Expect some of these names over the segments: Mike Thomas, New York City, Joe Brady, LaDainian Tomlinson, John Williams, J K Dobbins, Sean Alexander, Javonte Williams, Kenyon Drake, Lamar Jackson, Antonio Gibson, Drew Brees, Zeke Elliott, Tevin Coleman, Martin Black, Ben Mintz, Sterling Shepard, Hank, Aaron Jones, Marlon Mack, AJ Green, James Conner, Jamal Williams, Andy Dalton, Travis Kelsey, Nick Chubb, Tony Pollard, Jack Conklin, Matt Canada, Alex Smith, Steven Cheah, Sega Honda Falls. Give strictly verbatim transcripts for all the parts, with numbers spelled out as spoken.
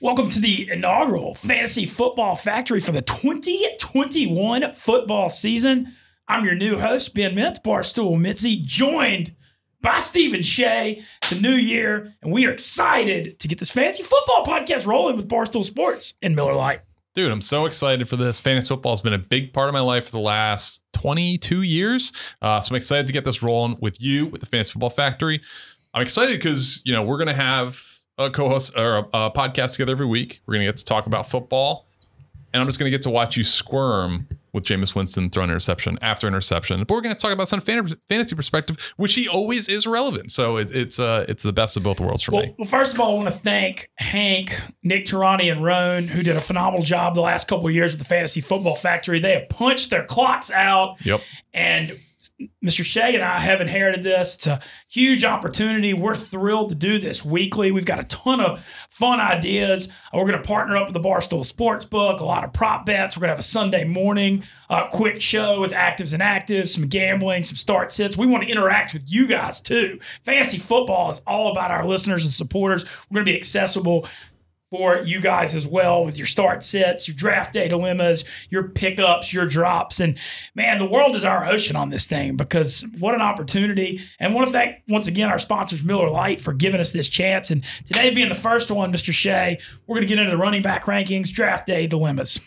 Welcome to the inaugural Fantasy Football Factory for the twenty twenty-one football season. I'm your new host, Ben Mintz, Barstool Mintzy, joined by Steven Cheah. It's a new year, and we are excited to get this fantasy football podcast rolling with Barstool Sports and Miller Lite. Dude, I'm so excited for this. Fantasy football has been a big part of my life for the last twenty-two years. Uh, so I'm excited to get this rolling with you, with the Fantasy Football Factory. I'm excited because, you know, we're going to have a co-host or a, a podcast together every week. We're going to get to talk about football. And I'm just going to get to watch you squirm with Jameis Winston throwing interception after interception. But we're going to talk about some fantasy perspective, which he always is relevant. So it, it's uh, it's the best of both worlds for well, me. Well, first of all, I want to thank Hank, Nick Tarani, and Roan, who did a phenomenal job the last couple of years with the Fantasy Football Factory. They have punched their clocks out. Yep. And Mister Cheah and I have inherited this. It's a huge opportunity. We're thrilled to do this weekly. We've got a ton of fun ideas. We're going to partner up with the Barstool Sportsbook, a lot of prop bets. We're going to have a Sunday morning uh, quick show with actives and actives, some gambling, some start sits. We want to interact with you guys too. Fantasy football is all about our listeners and supporters. We're going to be accessible for you guys as well with your start sets, your draft day dilemmas, your pickups, your drops. And man, the world is our ocean on this thing, because what an opportunity. And I want to thank, once again, our sponsors, Miller Lite, for giving us this chance. And today being the first one, Mister Cheah, we're going to get into the running back rankings, draft day dilemmas.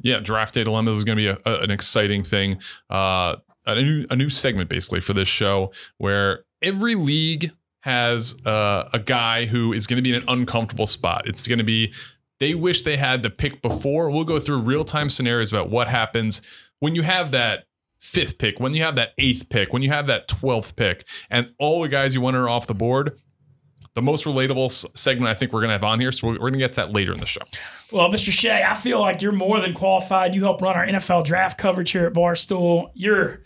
Yeah, draft day dilemmas is going to be a, a, an exciting thing. Uh, a new, a new segment basically for this show, where every league has uh, a guy who is going to be in an uncomfortable spot. It's going to be, they wish they had the pick before. We'll go through real-time scenarios about what happens when you have that fifth pick, when you have that eighth pick, when you have that twelfth pick, and all the guys you want are off the board. The most relatable segment I think we're going to have on here, so we're going to get to that later in the show. Well, Mister Cheah, I feel like you're more than qualified. You help run our N F L draft coverage here at Barstool. You're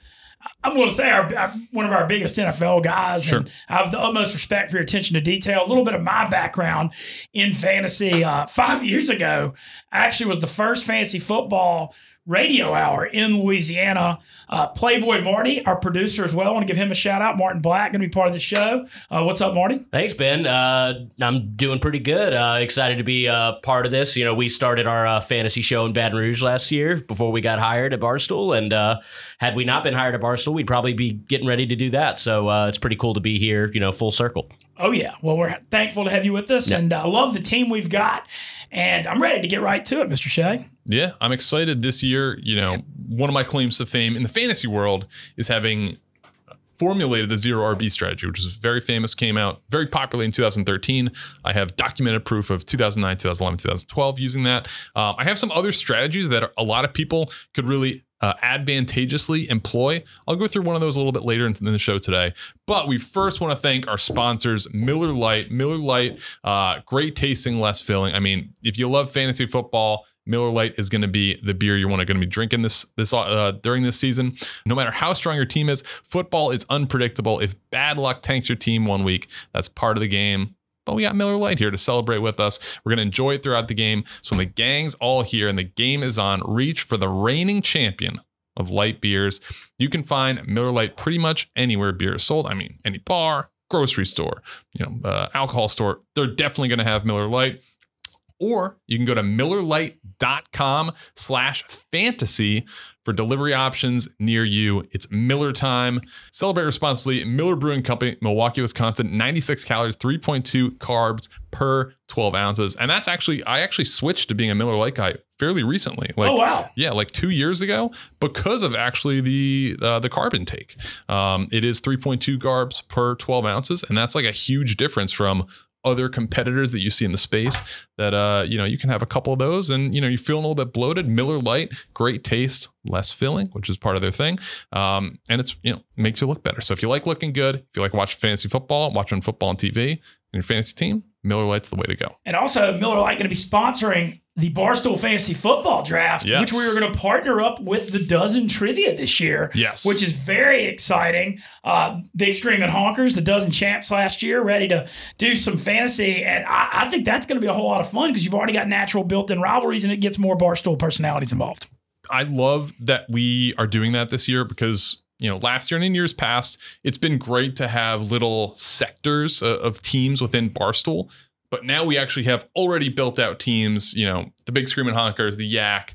I'm going to say our, our, one of our biggest N F L guys. Sure. And I have the utmost respect for your attention to detail. A little bit of my background in fantasy. Uh, five years ago, I actually was the first fantasy football radio hour in Louisiana. Uh, Playboy Marty, our producer as well. I want to give him a shout out. Martin Black, going to be part of the show. Uh, what's up, Marty? Thanks, Ben. Uh, I'm doing pretty good. Uh, excited to be uh, part of this. You know, we started our uh, fantasy show in Baton Rouge last year before we got hired at Barstool. And uh, had we not been hired at Barstool, we'd probably be getting ready to do that. So uh, it's pretty cool to be here, you know, full circle. Oh, yeah. Well, we're thankful to have you with us. Yep. And I uh, love the team we've got. And I'm ready to get right to it, Mister Cheah. Yeah, I'm excited this year. You know, one of my claims to fame in the fantasy world is having formulated the zero R B strategy, which is very famous, came out very popularly in two thousand thirteen. I have documented proof of two thousand nine, two thousand eleven, two thousand twelve using that. Um, I have some other strategies that a lot of people could really uh, advantageously employ. I'll go through one of those a little bit later in the show today. But we first want to thank our sponsors, Miller Lite. Miller Lite, uh, great tasting, less filling. I mean, if you love fantasy football, Miller Lite is going to be the beer you want to going to be drinking this this uh, during this season. No matter how strong your team is, football is unpredictable. If bad luck tanks your team one week, that's part of the game. But we got Miller Lite here to celebrate with us. We're going to enjoy it throughout the game. So when the gang's all here and the game is on, reach for the reigning champion of light beers. You can find Miller Lite pretty much anywhere beer is sold. I mean, any bar, grocery store, you know, uh, alcohol store. They're definitely going to have Miller Lite. Or you can go to MillerLite.com slash fantasy for delivery options near you. It's Miller time. Celebrate responsibly. Miller Brewing Company, Milwaukee, Wisconsin, ninety-six calories, three point two carbs per twelve ounces. And that's actually, I actually switched to being a Miller Lite guy fairly recently. Like, oh, wow. Yeah, like two years ago, because of actually the uh, the carb intake. Um, it is three point two carbs per twelve ounces. And that's like a huge difference from other competitors that you see in the space that, uh, you know, you can have a couple of those and, you know, you're feeling a little bit bloated. Miller Lite, great taste, less filling, which is part of their thing. Um, and it's, you know, makes you look better. So if you like looking good, if you like watching fantasy football, watching football on T V and your fantasy team, Miller Lite's the way to go. And also Miller Lite going to be sponsoring the Barstool Fantasy Football Draft, yes, which we are going to partner up with the Dozen Trivia this year, yes, which is very exciting. Uh, Big Screaming Honkers, the Dozen Champs last year, ready to do some fantasy. And I, I think that's going to be a whole lot of fun because you've already got natural built-in rivalries and it gets more Barstool personalities involved. I love that we are doing that this year because, you know, last year and in years past, it's been great to have little sectors uh, of teams within Barstool. But now we actually have already built out teams, you know, the Big Screaming Honkers, the Yak,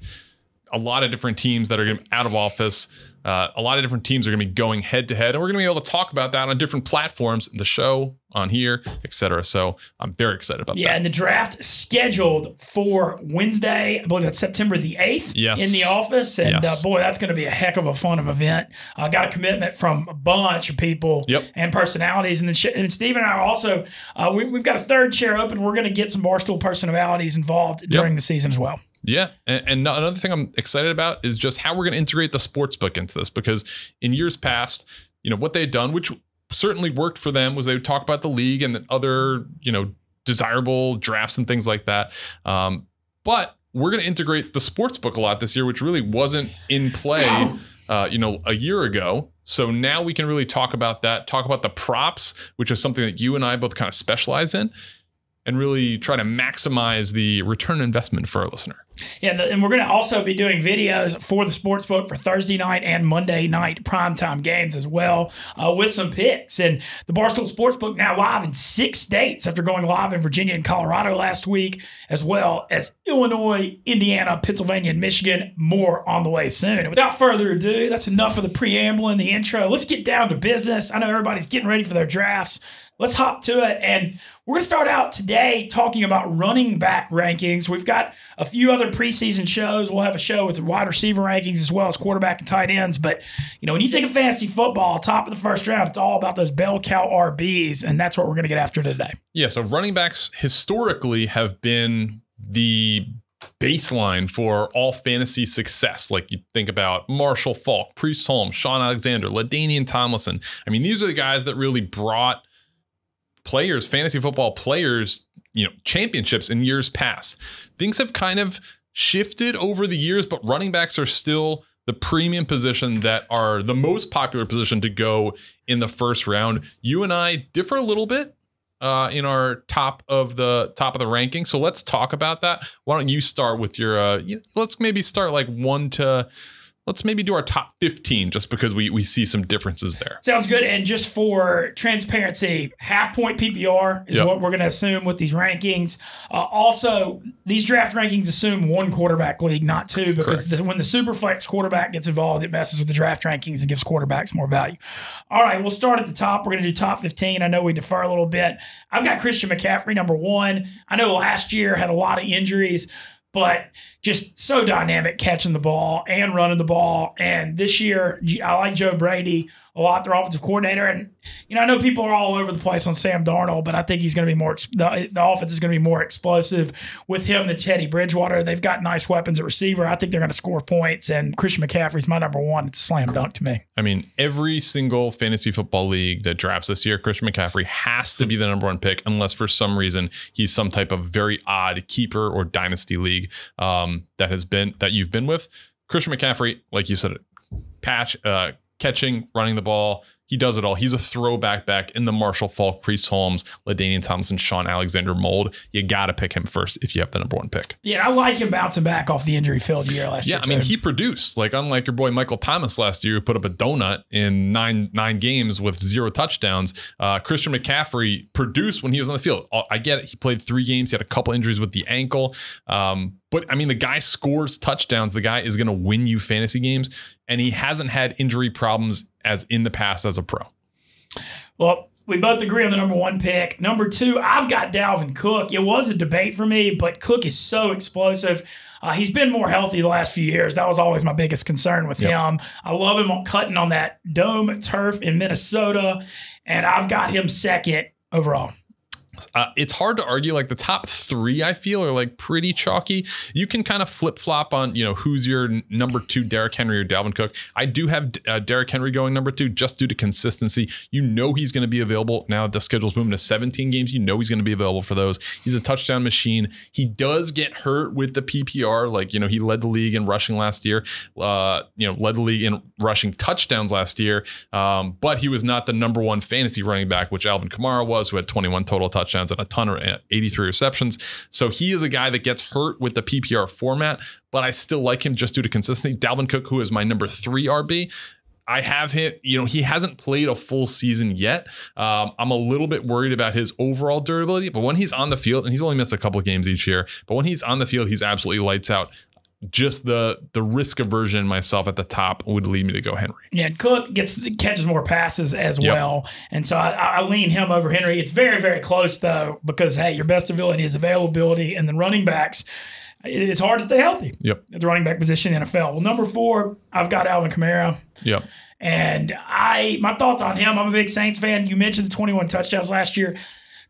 a lot of different teams that are going to be out of office. Uh, a lot of different teams are going to be going head to head, and we're going to be able to talk about that on different platforms, the show on here, et cetera. So I'm very excited about yeah, that. Yeah, and the draft is scheduled for Wednesday. I believe that's September the eighth yes. in the office. And yes. uh, boy, that's going to be a heck of a fun of event. I uh, got a commitment from a bunch of people yep. and personalities. And then sh- and Steve and I are also, uh, we, we've got a third chair open. We're going to get some Barstool personalities involved during yep. the season as well. Yeah. And, and another thing I'm excited about is just how we're going to integrate the sportsbook into this, because in years past, you know, what they'd done, which certainly worked for them, was they would talk about the league and the other, you know, desirable drafts and things like that. Um, but we're going to integrate the sportsbook a lot this year, which really wasn't in play, no. uh, you know, a year ago. So now we can really talk about that, talk about the props, which is something that you and I both kind of specialize in, and really try to maximize the return on investment for our listener. Yeah, and we're going to also be doing videos for the sportsbook for Thursday night and Monday night primetime games as well, uh, with some picks. And the Barstool Sportsbook now live in six states after going live in Virginia and Colorado last week, as well as Illinois, Indiana, Pennsylvania, and Michigan. More on the way soon. And without further ado, that's enough of the preamble and the intro. Let's get down to business. I know everybody's getting ready for their drafts. Let's hop to it, and we're going to start out today talking about running back rankings. We've got a few other preseason shows. We'll have a show with the wide receiver rankings as well as quarterback and tight ends. But, you know, when you think of fantasy football, top of the first round, it's all about those bell cow R Bs, and that's what we're going to get after today. Yeah, so running backs historically have been the baseline for all fantasy success. Like, you think about Marshall Faulk, Priest Holmes, Sean Alexander, LaDainian Tomlinson. I mean, these are the guys that really brought players, fantasy football players, you know, championships in years past. Things have kind of shifted over the years, but running backs are still the premium position, that are the most popular position to go in the first round. You and I differ a little bit uh, in our top of the top of the ranking. So let's talk about that. Why don't you start with your, uh, let's maybe start like one to Let's maybe do our top fifteen, just because we, we see some differences there. Sounds good. And just for transparency, half point P P R is yep. what we're going to assume with these rankings. Uh, also, these draft rankings assume one quarterback league, not two, because the, when the Superflex quarterback gets involved, it messes with the draft rankings and gives quarterbacks more value. All right, we'll start at the top. We're going to do top fifteen. I know we differ a little bit. I've got Christian McCaffrey, number one. I know last year had a lot of injuries, but just so dynamic catching the ball and running the ball. And this year, I like Joe Brady a lot, their offensive coordinator. And, you know, I know people are all over the place on Sam Darnold, but I think he's going to be more, the, the offense is going to be more explosive with him than Teddy Bridgewater. They've got nice weapons at receiver. I think they're going to score points. And Christian McCaffrey's my number one. It's a slam dunk to me. I mean, every single fantasy football league that drafts this year, Christian McCaffrey has to be the number one pick, unless for some reason he's some type of very odd keeper or dynasty league. Um, that has been that you've been with Christian McCaffrey, like you said, patch uh, catching, running the ball. He does it all. He's a throwback back in the Marshall Faulk, Priest Holmes, LaDainian Tomlinson, Sean Alexander mold. You got to pick him first if you have the number one pick. Yeah, I like him bouncing back off the injury filled year last yeah, year. Yeah, I mean, he produced, like, unlike your boy Michael Thomas last year, who put up a donut in nine nine games with zero touchdowns. Uh, Christian McCaffrey produced when he was on the field. I get it. He played three games. He had a couple injuries with the ankle. Um, but, I mean, the guy scores touchdowns. The guy is going to win you fantasy games. And he hasn't had injury problems as in the past as a pro. Well, we both agree on the number one pick. Number two, I've got Dalvin Cook. It was a debate for me, but Cook is so explosive. Uh, he's been more healthy the last few years. That was always my biggest concern with yep. him. I love him on cutting on that dome turf in Minnesota, and I've got him second overall. Uh, it's hard to argue. Like, the top three, I feel, are like pretty chalky. You can kind of flip flop on, you know, who's your number two, Derrick Henry or Dalvin Cook. I do have uh, Derrick Henry going number two just due to consistency. You know, he's going to be available now. The schedule's moving to seventeen games. You know, he's going to be available for those. He's a touchdown machine. He does get hurt with the P P R. Like, you know, he led the league in rushing last year, uh, you know, led the league in rushing touchdowns last year. Um, but he was not the number one fantasy running back, which Alvin Kamara was, who had twenty-one total touchdowns. Touchdowns and a ton of eighty-three receptions. So he is a guy that gets hurt with the P P R format, but I still like him just due to consistency. Dalvin Cook, who is my number three R B, I have him, you know, he hasn't played a full season yet. Um, I'm a little bit worried about his overall durability, but when he's on the field, and he's only missed a couple of games each year, but when he's on the field, he's absolutely lights out. Just the the risk aversion myself at the top would lead me to go Henry. Yeah, Cook gets catches more passes as yep. well, and so I, I lean him over Henry. It's very, very close though, because hey, your best ability is availability, and then running backs. It's hard to stay healthy. Yep. At the running back position in the N F L. Well, number four, I've got Alvin Kamara. Yep. And I my thoughts on him. I'm a big Saints fan. You mentioned the twenty-one touchdowns last year.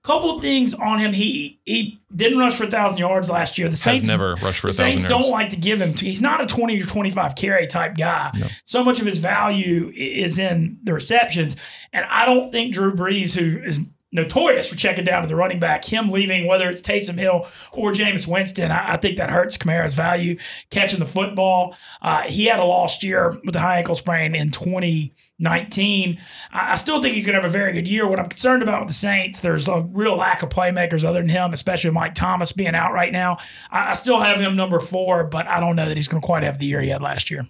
Couple of things on him. He he didn't rush for one thousand yards last year. The Saints Has never rushed for the Saints yards. Don't like to give him to. He's not a twenty or twenty-five carry type guy. No. So much of his value is in the receptions. And I don't think Drew Brees, who is notorious for checking down to the running back, him leaving, whether it's Taysom Hill or Jameis Winston, I, I think that hurts Kamara's value. Catching the football, uh, he had a lost year with the high ankle sprain in twenty nineteen. I, I still think he's going to have a very good year. What I'm concerned about with the Saints, there's a real lack of playmakers other than him, especially Mike Thomas being out right now. I, I still have him number four, but I don't know that he's going to quite have the year he had last year.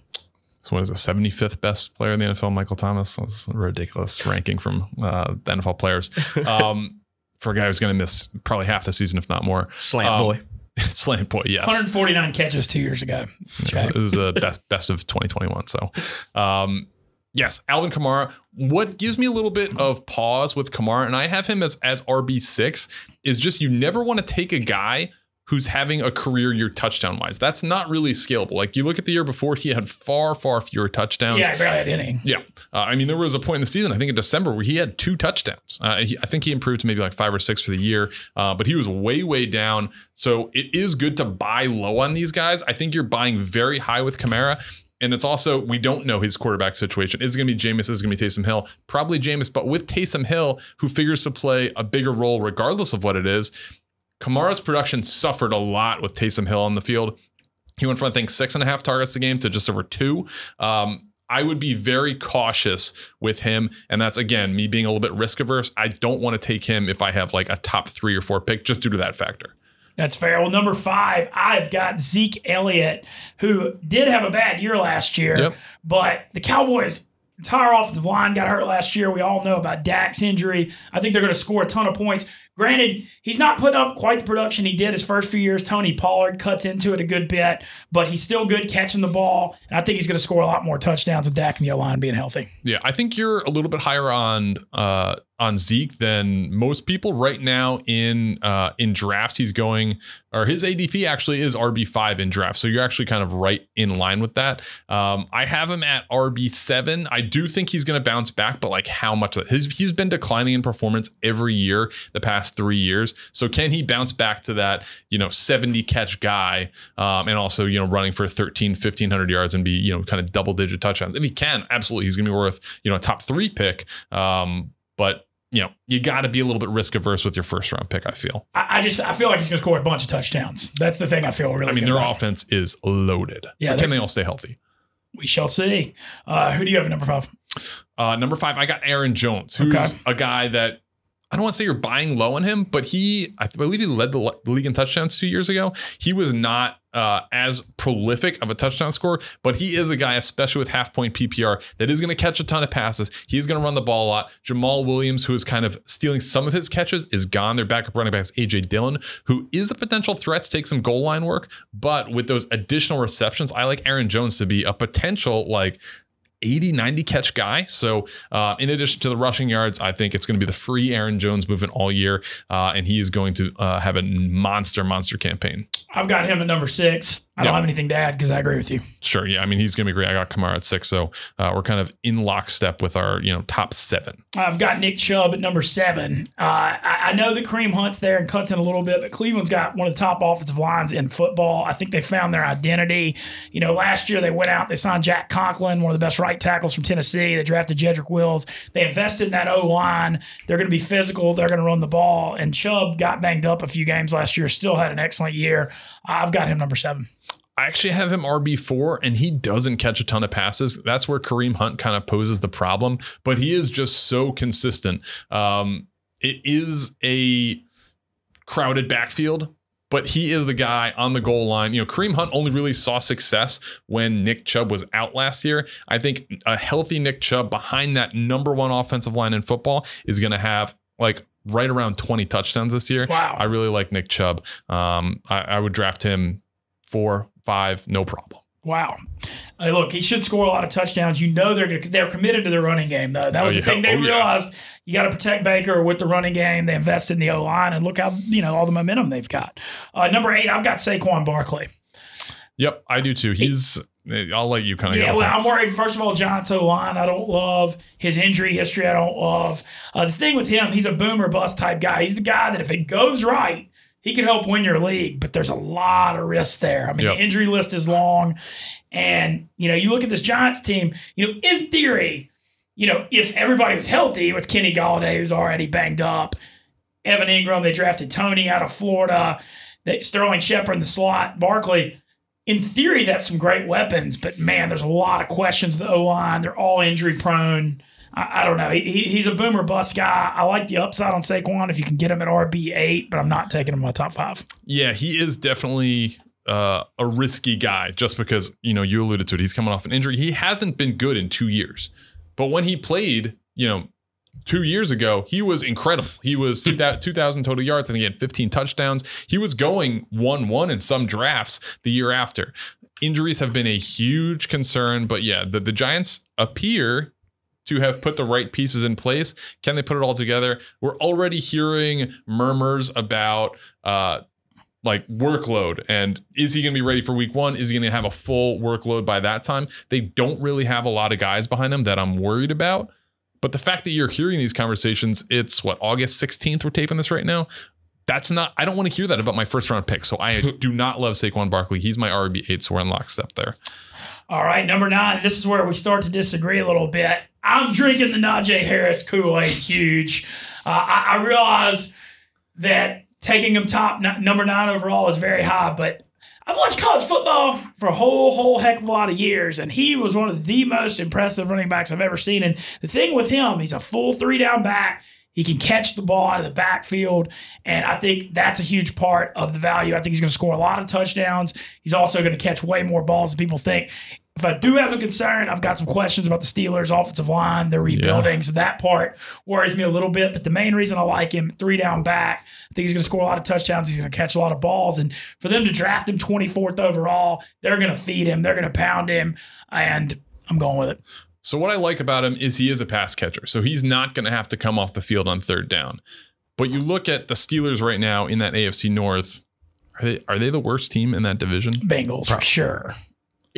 So what is it, seventy-fifth best player in the N F L, Michael Thomas? That's a ridiculous ranking from uh, the N F L players. Um, for a guy who's going to miss probably half the season, if not more. Slant um, boy. Slant boy, yes. one hundred forty-nine catches two years ago. Yeah, it was the best, best of twenty twenty-one. So, um, yes, Alvin Kamara. What gives me a little bit of pause with Kamara, and I have him as, as R B six, is just you never want to take a guy who's having a career year touchdown-wise. That's not really scalable. Like, you look at the year before, he had far, far fewer touchdowns. Yeah, I barely had any. Yeah. Uh, I mean, there was a point in the season, I think in December, where he had two touchdowns. Uh, he, I think he improved to maybe like five or six for the year, uh, but he was way, way down. So it is good to buy low on these guys. I think you're buying very high with Kamara. And it's also, we don't know his quarterback situation. Is it going to be Jameis? Is it going to be Taysom Hill? Probably Jameis, but with Taysom Hill, who figures to play a bigger role regardless of what it is, Kamara's production suffered a lot with Taysom Hill on the field. He went from, I think, six and a half targets a game to just over two. Um, I would be very cautious with him. And that's, again, me being a little bit risk averse. I don't want to take him if I have like a top three or four pick just due to that factor. That's fair. Well, number five, I've got Zeke Elliott, who did have a bad year last year, yep. but the Cowboys entire offensive line got hurt last year. We all know about Dak's injury. I think they're going to score a ton of points. Granted, he's not putting up quite the production he did his first few years. Tony Pollard cuts into it a good bit, but he's still good catching the ball. And I think he's going to score a lot more touchdowns with Dak and the O-line being healthy. Yeah, I think you're a little bit higher on uh, on Zeke than most people right now in uh, in drafts. He's going, or his A D P actually is R B five in drafts. So you're actually kind of right in line with that. Um, I have him at R B seven. I do think he's going to bounce back, but like how much? His, he's been declining in performance every year the past three years. So can he bounce back to that, you know, seventy catch guy um, and also, you know, running for thirteen, fifteen hundred yards and be, you know, kind of double digit touchdowns? If he can, absolutely. He's going to be worth, you know, a top three pick. Um, but, you know, you got to be a little bit risk averse with your first round pick, I feel. I, I just, I feel like he's going to score a bunch of touchdowns. That's the thing I feel really I mean, good their about. Offense is loaded. Yeah. Can they all stay healthy? We shall see. Uh, who do you have at number five? Uh, number five, I got Aaron Jones, who's okay. a guy that, I don't want to say you're buying low on him, but he, I believe he led the league in touchdowns two years ago. He was not uh, as prolific of a touchdown scorer, but he is a guy, especially with half point P P R, that is going to catch a ton of passes. He's going to run the ball a lot. Jamal Williams, who is kind of stealing some of his catches, is gone. Their backup running back is A J Dillon, who is a potential threat to take some goal line work. But with those additional receptions, I like Aaron Jones to be a potential like eighty, ninety catch guy. So uh, in addition to the rushing yards, I think it's going to be the free Aaron Jones movement all year. Uh, and he is going to uh, have a monster, monster campaign. I've got him at number six. I yeah. don't have anything to add because I agree with you. Sure. Yeah. I mean, he's going to be great. I got Kamara at six. So uh, we're kind of in lockstep with our, you know, top seven. I've got Nick Chubb at number seven. Uh, I, I know that Kareem Hunt's there and cuts in a little bit, but Cleveland's got one of the top offensive lines in football. I think they found their identity. You know, last year they went out, they signed Jack Conklin, one of the best right tackles from Tennessee. They drafted Jedrick Wills. They invested in that O-line. They're going to be physical. They're going to run the ball. And Chubb got banged up a few games last year, still had an excellent year. I've got him number seven. I actually have him R B four, and he doesn't catch a ton of passes. That's where Kareem Hunt kind of poses the problem, but he is just so consistent. Um, it is a crowded backfield. but he is the guy on the goal line. You know, Kareem Hunt only really saw success when Nick Chubb was out last year. I think a healthy Nick Chubb behind that number one offensive line in football is going to have like right around twenty touchdowns this year. Wow. I really like Nick Chubb. Um, I, I would draft him four, five, no problem. Wow. I mean, look, he should score a lot of touchdowns. You know they're they're committed to the running game, though. That was oh, yeah. the thing they oh, realized. Yeah. You got to protect Baker with the running game. They invested in the O-line, and look how, you know, all the momentum they've got. Uh, number eight, I've got Saquon Barkley. Yep, I do too. He's – I'll let you kind of yeah, go. Yeah, well, I'm worried. First of all, Jonathan Taylor, I don't love his injury history. I don't love uh, – the thing with him, he's a boomer bust type guy. He's the guy that if it goes right, he could help win your league, but there's a lot of risk there. I mean, yep. the injury list is long. And, you know, you look at this Giants team, you know, in theory, you know, if everybody was healthy with Kenny Galladay, who's already banged up, Evan Ingram, they drafted Tony out of Florida, they, Sterling Shepard in the slot, Barkley. In theory, that's some great weapons, but, man, there's a lot of questions at the O-line. They're all injury prone. I, I don't know. He, he's a boomer bust guy. I like the upside on Saquon if you can get him at R B eight, but I'm not taking him in my top five. Yeah, he is definitely – Uh, a risky guy just because, you know, you alluded to it. He's coming off an injury. He hasn't been good in two years, but when he played, you know, two years ago, he was incredible. He was two thousand total yards and he had fifteen touchdowns. He was going one one in some drafts the year after. Injuries have been a huge concern, but yeah, the, the Giants appear to have put the right pieces in place. Can they put it all together? We're already hearing murmurs about, uh, like workload, and is he going to be ready for week one? Is he going to have a full workload by that time? They don't really have a lot of guys behind him that I'm worried about, but the fact that you're hearing these conversations, it's what, August sixteenth, we're taping this right now. That's not, I don't want to hear that about my first round pick. So I do not love Saquon Barkley. He's my R B eight, so we're in lockstep there. All right, number nine. This is where we start to disagree a little bit. I'm drinking the Najee Harris Kool-Aid huge. Uh, I, I realize that taking him top, number nine overall is very high, but I've watched college football for a whole, whole heck of a lot of years, and he was one of the most impressive running backs I've ever seen. And the thing with him, he's a full three-down back. He can catch the ball out of the backfield, and I think that's a huge part of the value. I think he's going to score a lot of touchdowns. He's also going to catch way more balls than people think. If I do have a concern, I've got some questions about the Steelers' offensive line. They're rebuilding, yeah. so that part worries me a little bit. But the main reason I like him, three down back, I think he's going to score a lot of touchdowns. He's going to catch a lot of balls. And for them to draft him twenty-fourth overall, they're going to feed him. They're going to pound him. And I'm going with it. So what I like about him is he is a pass catcher. So he's not going to have to come off the field on third down. But you look at the Steelers right now in that A F C North, are they, are they the worst team in that division? Bengals, Probably. for sure.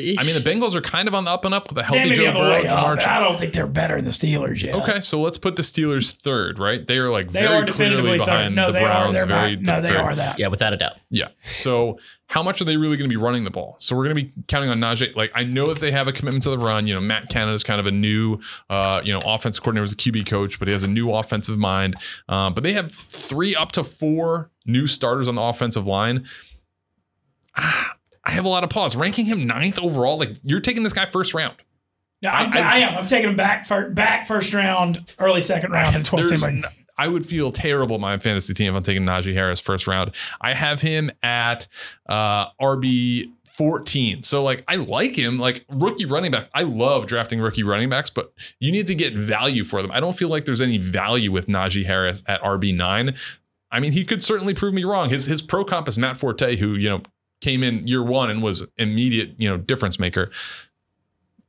I mean, the Bengals are kind of on the up and up with a healthy Joe Burrow. I don't think they're better than the Steelers yet. Okay, so let's put the Steelers third, right? They are like they very are clearly behind no, the Browns. Are, very not, no, they are that. Yeah, without a doubt. Yeah. So how much are they really going to be running the ball? So we're going to be counting on Najee. Like, I know that they have a commitment to the run. You know, Matt Canada is kind of a new, uh, you know, offensive coordinator, was a Q B coach, but he has a new offensive mind. Uh, but they have three up to four new starters on the offensive line. Ah. I have a lot of pause. Ranking him ninth overall, like you're taking this guy first round. No, I'm I, I am. I'm taking him back, for, back first round, early second round. I, twelve n- I would feel terrible, my fantasy team, if I'm taking Najee Harris first round. I have him at uh, R B fourteen. So like, I like him. Like rookie running back, I love drafting rookie running backs, but you need to get value for them. I don't feel like there's any value with Najee Harris at R B nine. I mean, he could certainly prove me wrong. His his pro comp is Matt Forte, who you know. Came in year one and was immediate, you know, difference maker.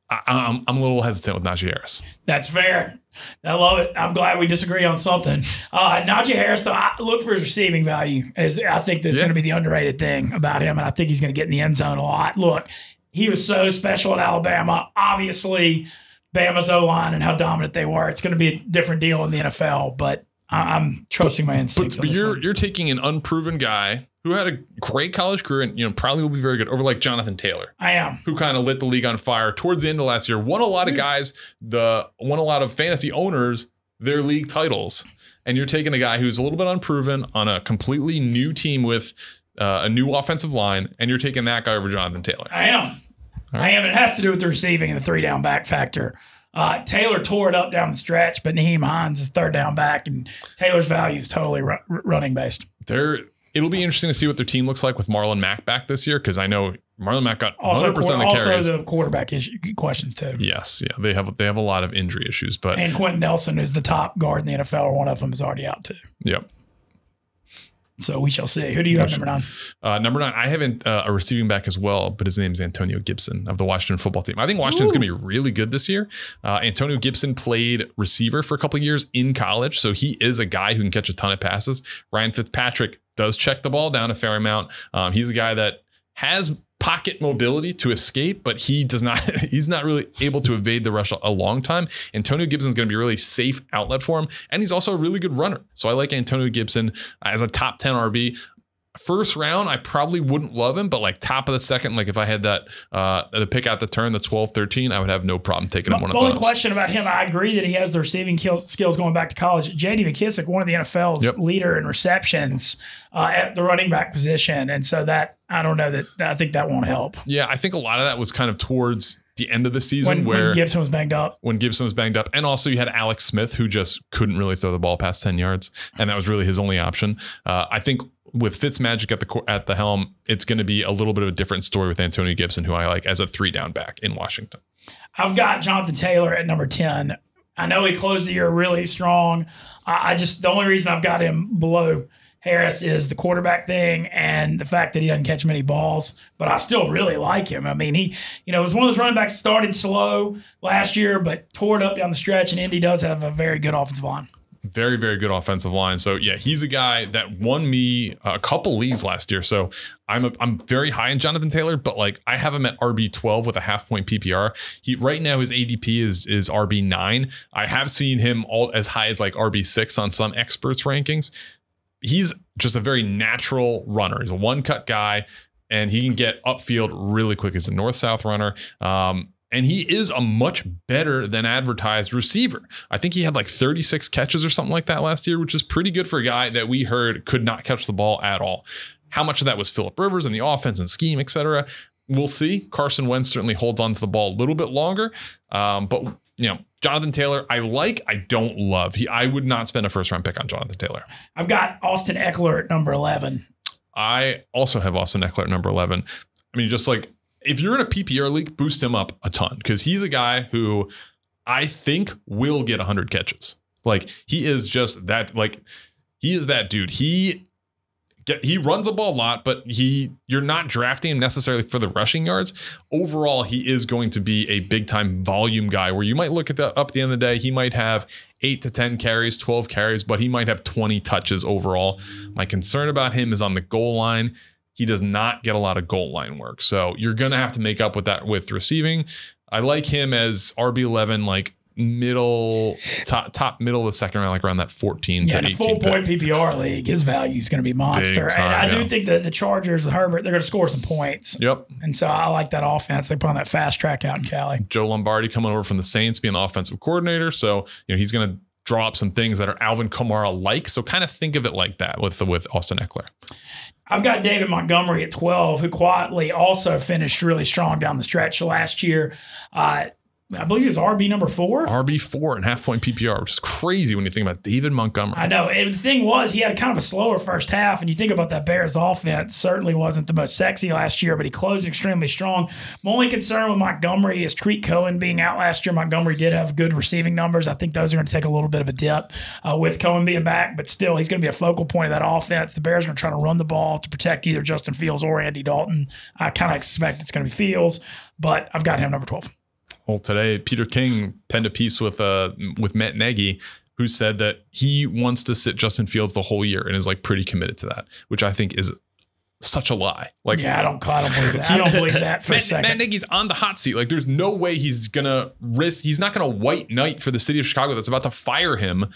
I, I'm I'm a little hesitant with Najee Harris. That's fair. I love it. I'm glad we disagree on something. Uh, Najee Harris, though, I look for his receiving value. As I think that's yeah. going to be the underrated thing about him, and I think he's going to get in the end zone a lot. Look, he was so special at Alabama. Obviously, Bama's O-line and how dominant they were. It's going to be a different deal in the N F L, but I'm trusting but, my instincts. But, but you're one. You're taking an unproven guy who had a great college career and, you know, probably will be very good over like Jonathan Taylor. I am. Who kind of lit the league on fire towards the end of last year. Won a lot of guys, the won a lot of fantasy owners, their league titles. And you're taking a guy who's a little bit unproven on a completely new team with uh, a new offensive line. And you're taking that guy over Jonathan Taylor. I am. Right. I am. It has to do with the receiving and the three down back factor. Uh, Taylor tore it up down the stretch, but Nyheim Hines is third down back. And Taylor's value is totally ru- running based. They're... it'll be interesting to see what their team looks like with Marlon Mack back this year, because I know Marlon Mack got one hundred percent also, of the also carries. Also the quarterback issue, questions too. Yes, yeah, they have they have a lot of injury issues, but and Quentin Nelson is the top guard in the N F L, or one of them is already out too. Yep. So we shall see. Who do you yeah, have sure. number nine? Uh, number nine, I haven't uh, a receiving back as well, but his name's Antonio Gibson of the Washington football team. I think Washington's going to be really good this year. Uh, Antonio Gibson played receiver for a couple of years in college, so he is a guy who can catch a ton of passes. Ryan Fitzpatrick does check the ball down a fair amount. Um, he's a guy that has pocket mobility to escape, but he does not, he's not really able to evade the rush a long time. Antonio Gibson's going to be a really safe outlet for him. And he's also a really good runner. So I like Antonio Gibson as a top ten R B. First round, I probably wouldn't love him, but like top of the second, like if I had that, uh, the pick out the turn, the twelve, thirteen, I would have no problem taking him. One of those. The only question about him, I agree that he has the receiving skills going back to college. J D McKissic, one of the N F L's yep. leader in receptions uh, at the running back position. And so that, I don't know that I think that won't help. Yeah, I think a lot of that was kind of towards the end of the season when, where when Gibson was banged up. When Gibson was banged up. And also you had Alex Smith, who just couldn't really throw the ball past ten yards. And that was really his only option. Uh, I think with Fitzmagic at the at the helm, it's going to be a little bit of a different story with Antonio Gibson, who I like as a three down back in Washington. I've got Jonathan Taylor at number ten. I know he closed the year really strong. I just, the only reason I've got him below Harris is the quarterback thing and the fact that he doesn't catch many balls, but I still really like him. I mean, he, you know, was one of those running backs that started slow last year, but tore it up down the stretch, and Indy does have a very good offensive line. Very, very good offensive line. So yeah, he's a guy that won me a couple leagues last year. So I'm a, I'm very high in Jonathan Taylor, but like I have him at R B twelve with a half point P P R. He right now his A D P is is R B nine. I have seen him all as high as like R B six on some experts rankings. He's just a very natural runner. He's a one cut guy, and he can get upfield really quick. He's a north south runner. Um, And he is a much better than advertised receiver. I think he had like thirty-six catches or something like that last year, which is pretty good for a guy that we heard could not catch the ball at all. How much of that was Phillip Rivers and the offense and scheme, et cetera? We'll see. Carson Wentz certainly holds on to the ball a little bit longer. Um, but, you know, Jonathan Taylor, I like, I don't love. He, I would not spend a first round pick on Jonathan Taylor. I've got Austin Eckler at number eleven. I also have Austin Eckler at number eleven. I mean, just like, if you're in a P P R league, boost him up a ton, because he's a guy who I think will get one hundred catches. Like he is just that, like he is that dude. He get, he runs the ball a lot, but he you're not drafting him necessarily for the rushing yards. Overall, he is going to be a big time volume guy where you might look at the up at the end of the day. He might have eight to ten carries, twelve carries, but he might have twenty touches overall. My concern about him is on the goal line. He does not get a lot of goal line work. So you're going to have to make up with that with receiving. I like him as R B eleven, like middle, top, top middle of the second round, like around that fourteen yeah, to eighteen. Yeah, full point P P R league, his value is going to be monster. Time, and I yeah. do think that the Chargers with Herbert, they're going to score some points. Yep. And so I like that offense. They put on that fast track out in Cali. Joe Lombardi coming over from the Saints, being the offensive coordinator. So, you know, he's going to draw up some things that are Alvin Kamara-like. So kind of think of it like that with, with Austin Eckler. I've got David Montgomery at twelve, who quietly also finished really strong down the stretch last year. Uh, I believe it was R B number four. R B four and half point P P R, which is crazy when you think about David Montgomery. I know. And the thing was, he had kind of a slower first half. And you think about that Bears offense, certainly wasn't the most sexy last year, but he closed extremely strong. My only concern with Montgomery is Treat Cohen being out last year. Montgomery did have good receiving numbers. I think those are going to take a little bit of a dip uh, with Cohen being back, but still, he's going to be a focal point of that offense. The Bears are going to try to run the ball to protect either Justin Fields or Andy Dalton. I kind of expect it's going to be Fields, but I've got him number twelve. Well, today, Peter King penned a piece with uh, with Matt Nagy, who said that he wants to sit Justin Fields the whole year and is like pretty committed to that, which I think is such a lie. Like, yeah, I don't, I don't believe that. I don't believe that for Matt, a second. Matt Nagy's on the hot seat. Like, there's no way he's gonna risk. He's not gonna white knight for the city of Chicago that's about to fire him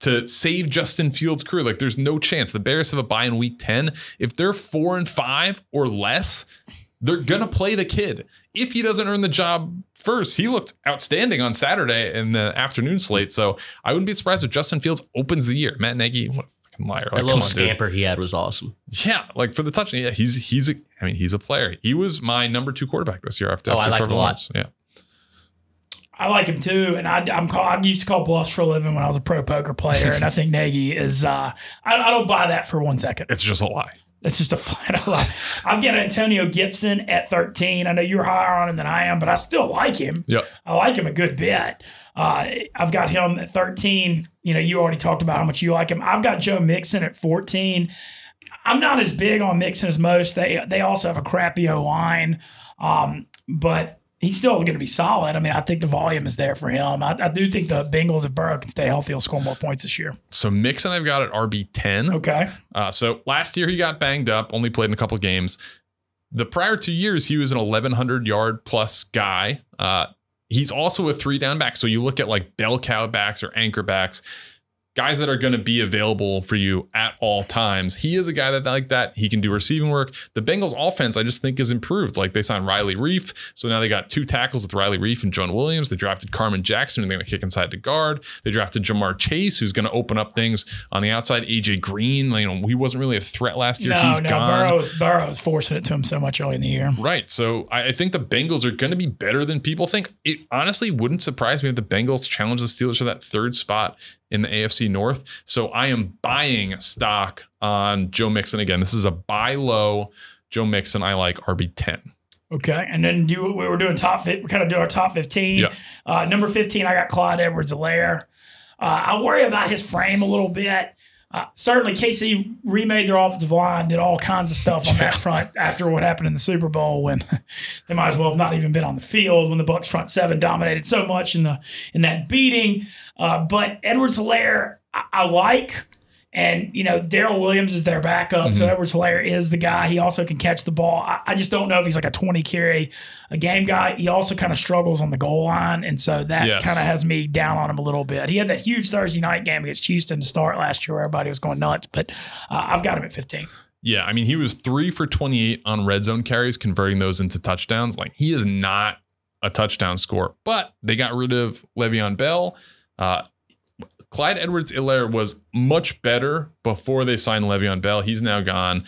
to save Justin Fields' career. Like, there's no chance. The Bears have a bye in week ten. If they're four and five or less, they're gonna play the kid if he doesn't earn the job first. He looked outstanding on Saturday in the afternoon slate, so I wouldn't be surprised if Justin Fields opens the year. Matt Nagy, what a fucking liar! That like, little scamper dude. He had was awesome. Yeah, like for the touchdown. Yeah, he's he's a. I mean, he's a player. He was my number two quarterback this year after. Oh, after I liked him a lot. Yeah. I like him too, and I, I'm call, I used to call bluffs for a living when I was a pro poker player, and I think Nagy is. Uh, I, I don't buy that for one second. It's just a lie. It's just a flat lie. I've got Antonio Gibson at thirteen. I know you're higher on him than I am, but I still like him. Yep. I like him a good bit. Uh, I've got him at thirteen. You know, you already talked about how much you like him. I've got Joe Mixon at fourteen. I'm not as big on Mixon as most. They they also have a crappy O line, um, but he's still going to be solid. I mean, I think the volume is there for him. I, I do think the Bengals, if Burrow can stay healthy, will score more points this year. So Mixon I've got at R B ten. Okay. Uh, so last year he got banged up, only played in a couple of games. The prior two years, he was an eleven hundred yard plus guy. Uh, he's also a three down back. So you look at like bell cow backs or anchor backs, guys that are going to be available for you at all times. He is a guy that like that. He can do receiving work. The Bengals offense, I just think, is improved. Like they signed Riley Reef. So now they got two tackles with Riley Reef and John Williams. They drafted Carmen Jackson, and they're going to kick inside to guard. They drafted Jamar Chase, who's going to open up things on the outside. A J Green, you know, he wasn't really a threat last year. No, He's no, gone. Burrow's, Burrow's forcing it to him so much early in the year. Right. So I, I think the Bengals are going to be better than people think. It honestly wouldn't surprise me if the Bengals challenge the Steelers for that third spot in the A F C North. So I am buying stock on Joe Mixon. Again, this is a buy low. Joe Mixon, I like R B ten. Okay. And then you, we were doing top fit. We kind of do our top fifteen. Yeah. Uh, number fifteen, I got Clyde Edwards-Helaire. Uh, I worry about his frame a little bit. Uh, certainly, K C remade their offensive line, did all kinds of stuff on that front after what happened in the Super Bowl, when they might as well have not even been on the field when the Bucs front seven dominated so much in the in that beating. Uh, but Edwards-Helaire, I, I like, and you know Darrell Williams is their backup, mm-hmm. so Edwards-Helaire is the guy. He also can catch the ball. I, I just don't know if he's like a twenty carry a game guy. He also kind of struggles on the goal line, and so that yes. kind of has me down on him a little bit. He had that huge Thursday night game against Houston to start last year where everybody was going nuts, but uh, I've got him at fifteen. Yeah, I mean, he was three for twenty-eight on red zone carries, converting those into touchdowns. Like, he is not a touchdown scorer, but they got rid of Le'Veon Bell. Uh, Clyde Edwards-Helaire was much better before they signed Le'Veon Bell. He's now gone.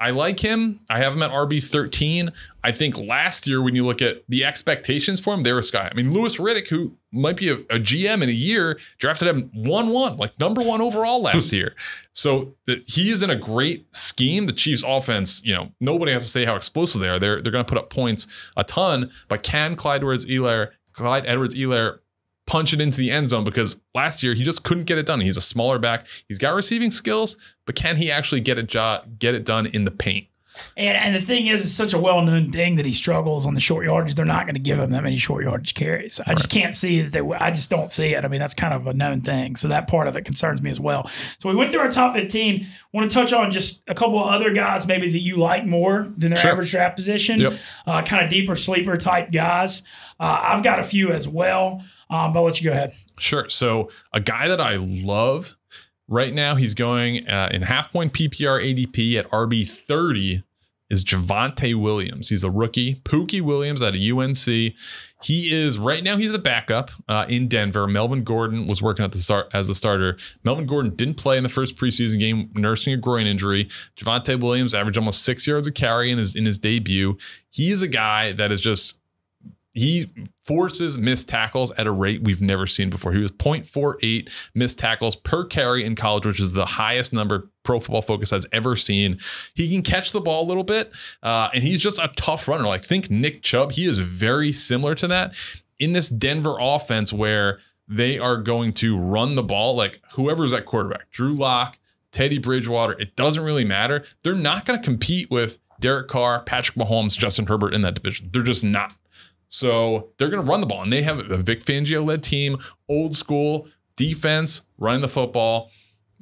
I like him. I have him at R B thirteen. I think last year, when you look at the expectations for him, they were sky. I mean, Lewis Riddick, who might be a, a G M in a year, drafted him one one, like number one overall last year. So the, he is in a great scheme. The Chiefs offense, you know, nobody has to say how explosive they are. They're, they're going to put up points a ton, but can Clyde Edwards-Helaire, Clyde Edwards-Helaire punch it into the end zone? Because last year he just couldn't get it done. He's a smaller back. He's got receiving skills, but can he actually get it jo- get it done in the paint? And, and the thing is, it's such a well-known thing that he struggles on the short yardage. They're not going to give him that many short yardage carries. I right. just can't see that. They, I just don't see it. I mean, that's kind of a known thing. So that part of it concerns me as well. So we went through our top fifteen. Want to touch on just a couple of other guys maybe that you like more than their sure. average draft position, yep. uh, kind of deeper sleeper type guys. Uh, I've got a few as well, um, but I'll let you go ahead. Sure. So a guy that I love right now, he's going uh, in half point P P R A D P at R B thirty. Is Javonte Williams. He's a rookie. Pookie Williams out of U N C. He is, right now, he's the backup uh, in Denver. Melvin Gordon was working at the start as the starter. Melvin Gordon didn't play in the first preseason game, nursing a groin injury. Javonte Williams averaged almost six yards a carry in his, in his debut. He is a guy that is just, he forces missed tackles at a rate we've never seen before. He was zero point four eight missed tackles per carry in college, which is the highest number Pro Football Focus has ever seen. He can catch the ball a little bit, uh, and he's just a tough runner. Like, think Nick Chubb. He is very similar to that in this Denver offense where they are going to run the ball. Like, whoever's at quarterback, Drew Lock, Teddy Bridgewater, it doesn't really matter. They're not going to compete with Derek Carr, Patrick Mahomes, Justin Herbert in that division. They're just not. So they're going to run the ball, and they have a Vic Fangio-led team, old school defense, running the football.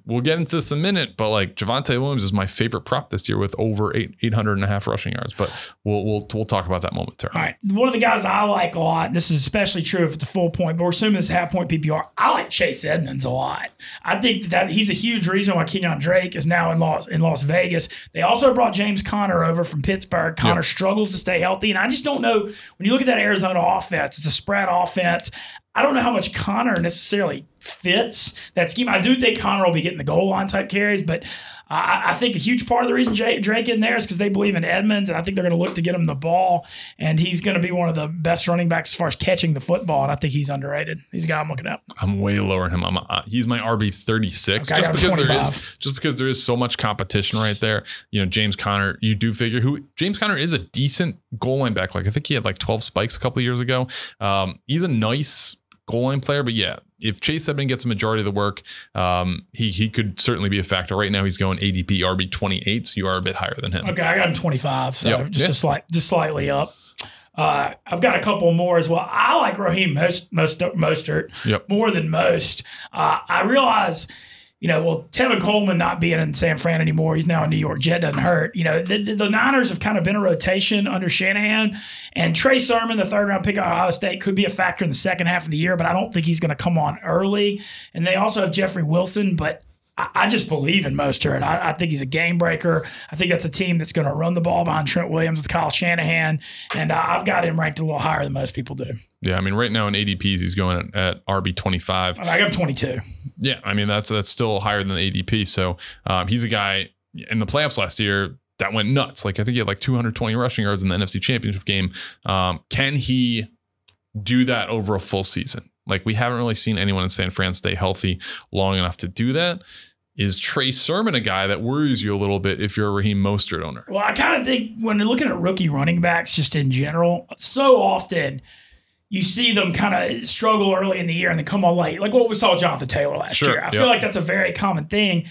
We'll get into this in a minute, but like Javonte Williams is my favorite prop this year with over eight, 800 and a half rushing yards, but we'll, we'll, we'll talk about that momentarily. All right. One of the guys I like a lot, this is especially true if it's a full point, but we're assuming it's a half point P P R. I like Chase Edmonds a lot. I think that, that he's a huge reason why Kenyon Drake is now in Las, in Las Vegas. They also brought James Conner over from Pittsburgh. Conner yep. struggles to stay healthy. And I just don't know, when you look at that Arizona offense, it's a spread offense. I don't know how much Conner necessarily fits that scheme. I do think Connor will be getting the goal line type carries, but I, I think a huge part of the reason Jay, Drake in there is because they believe in Edmonds, and I think they're going to look to get him the ball, and he's going to be one of the best running backs as far as catching the football, and I think he's underrated. He's a guy I'm looking at. I'm way lower on him. I'm a, he's my R B thirty-six, okay, just because twenty-five. there is just because there is so much competition right there. You know, James Connor, you do figure who James Connor is a decent goal line back. Like I think he had like twelve spikes a couple of years ago. Um, he's a nice goal line player, but yeah, if Chase Edmonds gets a majority of the work, um, he he could certainly be a factor. Right now, he's going A D P R B twenty-eight, so you are a bit higher than him. Okay, I got him twenty-five, so yep. just yeah. a slight, just slightly up. Uh, I've got a couple more as well. I like Raheem most most Mostert yep. more than most. Uh, I realize. You know, well, Tevin Coleman not being in San Fran anymore, he's now in New York. Jet doesn't hurt. You know, the, the, the Niners have kind of been a rotation under Shanahan, and Trey Sermon, the third round pick out of Ohio State, could be a factor in the second half of the year, but I don't think he's going to come on early. And they also have Jeffrey Wilson, but I, I just believe in Mostert. I, I think he's a game breaker. I think that's a team that's going to run the ball behind Trent Williams with Kyle Shanahan, and I, I've got him ranked a little higher than most people do. Yeah, I mean, right now in A D Ps, he's going at, at R B twenty-five. I got him twenty-two. Yeah, I mean, that's that's still higher than the A D P. So um, he's a guy in the playoffs last year that went nuts. Like I think he had like two hundred twenty rushing yards in the N F C Championship game. Um, can he do that over a full season? Like we haven't really seen anyone in San Fran stay healthy long enough to do that. Is Trey Sermon a guy that worries you a little bit if you're a Raheem Mostert owner? Well, I kind of think when you're looking at rookie running backs just in general, so often – you see them kind of struggle early in the year and then come on late, like what we saw with Jonathan Taylor last sure, year. I yep. feel like that's a very common thing.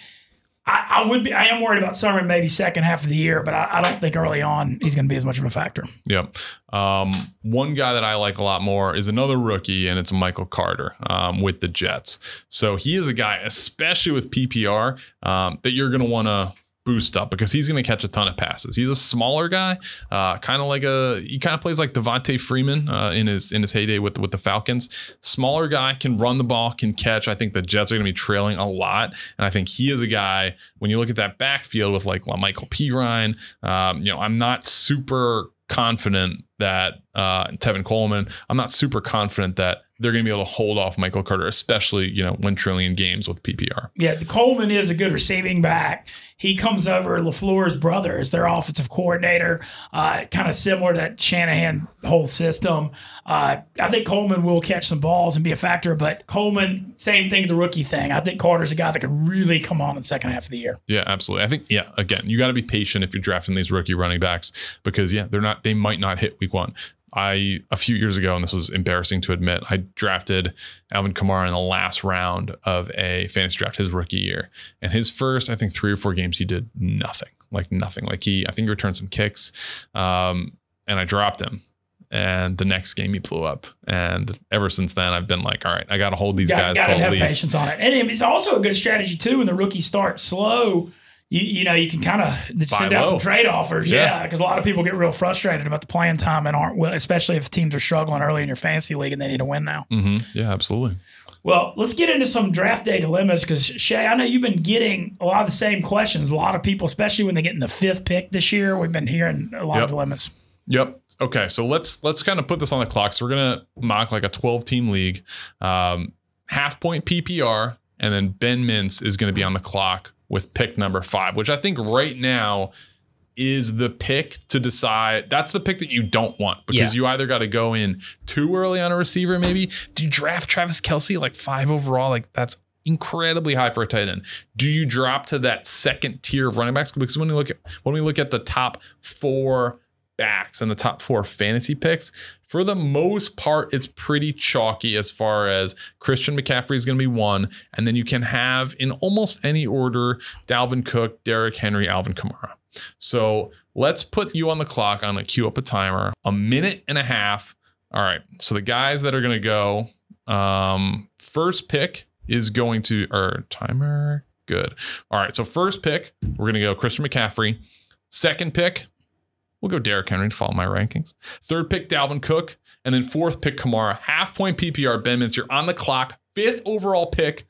I, I would be, I am worried about Sermon maybe second half of the year, but I, I don't think early on he's going to be as much of a factor. Yep. Um, one guy that I like a lot more is another rookie, and it's Michael Carter um, with the Jets. So he is a guy, especially with P P R, um, that you're going to want to boost up because he's going to catch a ton of passes. He's a smaller guy, uh, kind of like a he kind of plays like Devontae Freeman uh, in his in his heyday with with the Falcons. Smaller guy, can run the ball, can catch. I think the Jets are going to be trailing a lot, and I think he is a guy. When you look at that backfield with like Michael Pirine, um, you know, I'm not super confident that uh, Tevin Coleman. I'm not super confident that they're going to be able to hold off Michael Carter, especially, you know, win trillion games with P P R. Yeah, the Coleman is a good receiving back. He comes over LaFleur's brother as their offensive coordinator, uh, kind of similar to that Shanahan whole system. Uh, I think Coleman will catch some balls and be a factor, but Coleman, same thing, the rookie thing. I think Carter's a guy that could really come on in the second half of the year. Yeah, absolutely. I think, yeah, again, you got to be patient if you're drafting these rookie running backs because, yeah, they're not, they might not hit week one. I, a few years ago, and this was embarrassing to admit, I drafted Alvin Kamara in the last round of a fantasy draft his rookie year. And his first, I think, three or four games, he did nothing, like nothing. Like he, I think he returned some kicks, um, and I dropped him. And the next game he blew up. And ever since then, I've been like, all right, I got to hold these you guys. Got to have least. patience on it. And it's also a good strategy, too, when the rookies start slow. You, you know, you can kind of send out some trade offers. Yeah. Because yeah, a lot of people get real frustrated about the playing time and aren't, especially if teams are struggling early in your fantasy league and they need to win now. Mm-hmm. Yeah, absolutely. Well, let's get into some draft day dilemmas because, Shay, I know you've been getting a lot of the same questions. A lot of people, especially when they get in the fifth pick this year, we've been hearing a lot yep. of dilemmas. Yep. Okay. So let's let's kind of put this on the clock. So we're going to mock like a twelve team league, um, half point P P R, and then Ben Mintz is going to be on the clock with pick number five, which I think right now is the pick to decide. That's the pick that you don't want because yeah. you either got to go in too early on a receiver. Maybe do you draft Travis Kelce like five overall? Like that's incredibly high for a tight end. Do you drop to that second tier of running backs? Because when we look at, when we look at the top four backs and the top four fantasy picks, for the most part, it's pretty chalky as far as Christian McCaffrey is going to be one. And then you can have in almost any order, Dalvin Cook, Derrick Henry, Alvin Kamara. So let's put you on the clock. I'm going to queue up a timer, a minute and a half. All right. So the guys that are going to go um, first pick is going to, or timer. Good. All right. So first pick, we're going to go Christian McCaffrey. Second pick, we'll go Derrick Henry to follow my rankings. Third pick, Dalvin Cook. And then fourth pick, Kamara. Half point P P R, Ben Mintz. You're on the clock. Fifth overall pick.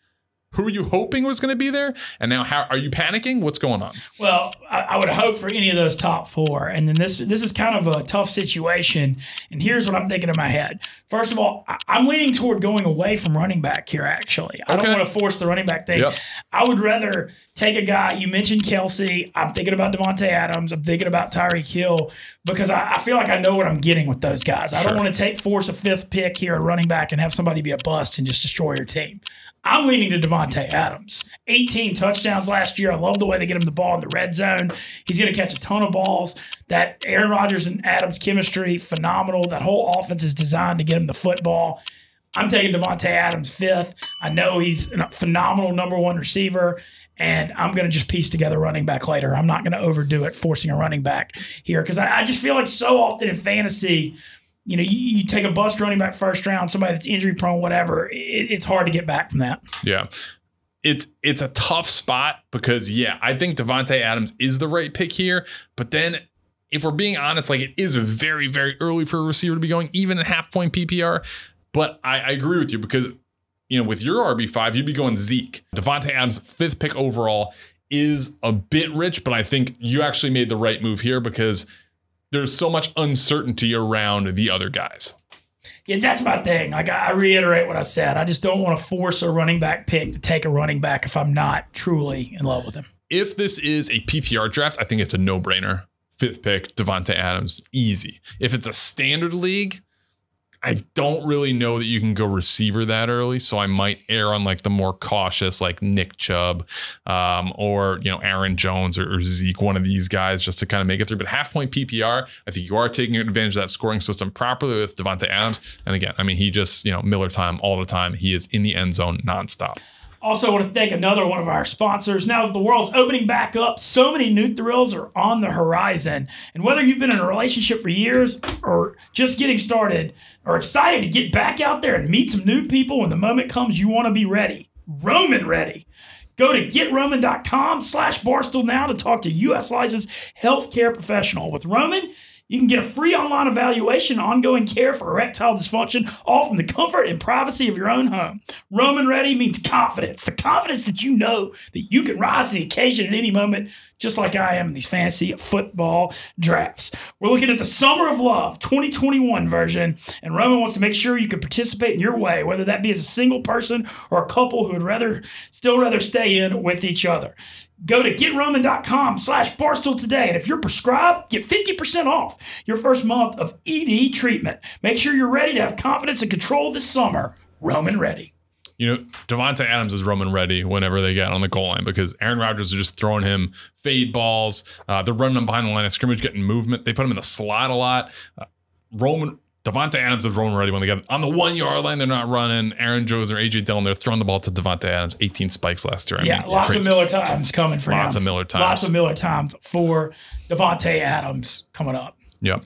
who you hoping was going to be there? And now how are you panicking? What's going on? Well, I, I would hope for any of those top four. And then this this is kind of a tough situation. And here's what I'm thinking in my head. First of all, I, I'm leaning toward going away from running back here, actually. I okay. don't want to force the running back thing. Yep. I would rather take a guy. You mentioned Kelsey. I'm thinking about Devontae Adams. I'm thinking about Tyreek Hill because I, I feel like I know what I'm getting with those guys. I sure. don't want to take force a fifth pick here at running back and have somebody be a bust and just destroy your team. I'm leaning to Devontae Adams. eighteen touchdowns last year. I love the way they get him the ball in the red zone. He's going to catch a ton of balls. That Aaron Rodgers and Adams chemistry, phenomenal. That whole offense is designed to get him the football. I'm taking Devontae Adams fifth. I know he's a phenomenal number one receiver, and I'm going to just piece together running back later. I'm not going to overdo it, forcing a running back here, because I, I just feel like so often in fantasy, you know, you, you take a bust running back first round, somebody that's injury prone, whatever. It, it's hard to get back from that. Yeah. It's it's a tough spot because, yeah, I think Devontae Adams is the right pick here. But then if we're being honest, like it is very, very early for a receiver to be going, even at half point P P R. But I, I agree with you because, you know, with your R B five, you'd be going Zeke. Devontae Adams, fifth pick overall, is a bit rich, but I think you actually made the right move here because there's so much uncertainty around the other guys. Yeah, that's my thing. Like I reiterate what I said. I just don't want to force a running back pick to take a running back if I'm not truly in love with him. If this is a P P R draft, I think it's a no-brainer. Fifth pick, Devontae Adams, easy. If it's a standard league, I don't really know that you can go receiver that early, so I might err on like the more cautious, like Nick Chubb, um, or you know Aaron Jones or, or Zeke, one of these guys, just to kind of make it through. But half point P P R, I think you are taking advantage of that scoring system properly with Devontae Adams. And again, I mean, he just you know Miller time all the time. He is in the end zone nonstop. Also want to thank another one of our sponsors. Now that the world's opening back up, so many new thrills are on the horizon. And whether you've been in a relationship for years or just getting started, or excited to get back out there and meet some new people, when the moment comes, you want to be ready. Roman ready. Go to get roman dot com slash Barstool now to talk to U S licensed healthcare professional. With Roman, you can get a free online evaluation, ongoing care for erectile dysfunction, all from the comfort and privacy of your own home. Roman Ready means confidence, the confidence that you know that you can rise to the occasion at any moment, just like I am in these fantasy football drafts. We're looking at the Summer of Love twenty twenty-one version, and Roman wants to make sure you can participate in your way, whether that be as a single person or a couple who would rather still rather stay in with each other. Go to get roman dot com slash Barstool today. And if you're prescribed, get fifty percent off your first month of E D treatment. Make sure you're ready to have confidence and control this summer. Roman Ready. You know, Devontae Adams is Roman Ready whenever they get on the goal line because Aaron Rodgers is just throwing him fade balls. Uh, they're running him behind the line of scrimmage, getting movement. They put him in the slot a lot. Uh, Roman Devontae Adams is Roman Ready when they get on the one yard line. They're not running Aaron Jones or A J Dillon. They're throwing the ball to Devontae Adams. eighteen spikes last year. I yeah, mean, lots crazy. of Miller times coming for lots him. of Miller times. Lots of Miller times for Devontae Adams coming up. Yeah.